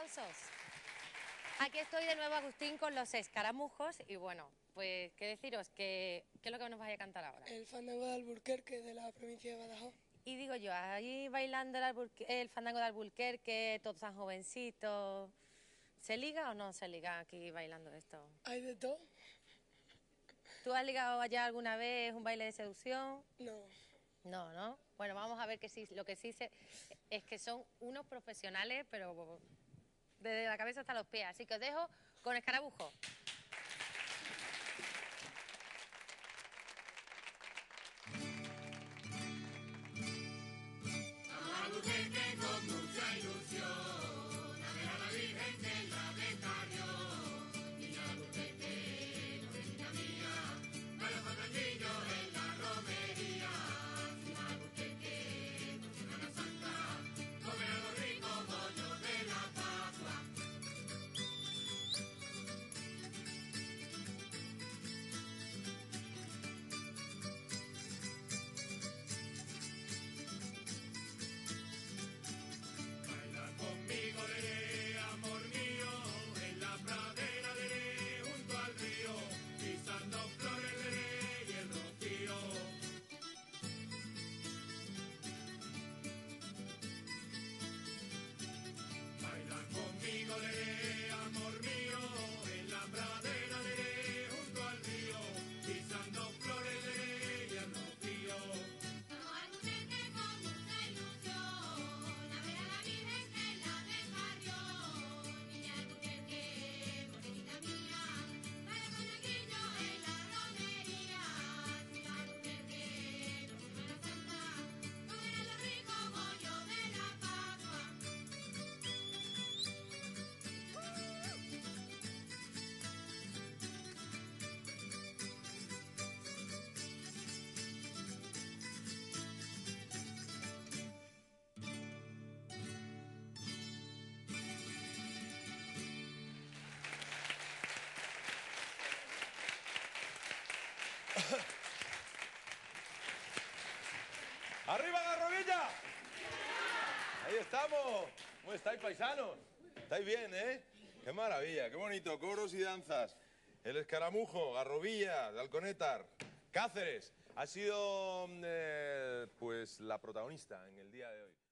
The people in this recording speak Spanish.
aplausos. Aquí estoy de nuevo, Agustín, con los Escaramujos. Y bueno, pues qué deciros, ¿qué es lo que nos vais a cantar ahora? El fandango de Alburquerque, de la provincia de Badajoz. Y digo yo, ahí bailando el fandango de Alburquerque, todos tan jovencitos. ¿Se liga o no se liga aquí bailando esto? Hay de todo. ¿Tú has ligado allá alguna vez un baile de seducción? No. No, ¿no? Bueno, vamos a ver que sí, lo que sí sé es que son unos profesionales, pero desde la cabeza hasta los pies. Así que os dejo con Escaramujo. ¡Arriba la rodilla! Ahí estamos. ¿Cómo estáis, paisanos? ¿Estáis bien, eh? ¡Qué maravilla! ¡Qué bonito! Coros y danzas. El Escaramujo, Garrovilla, de Alconétar, Cáceres. Ha sido, pues, la protagonista en el día de hoy.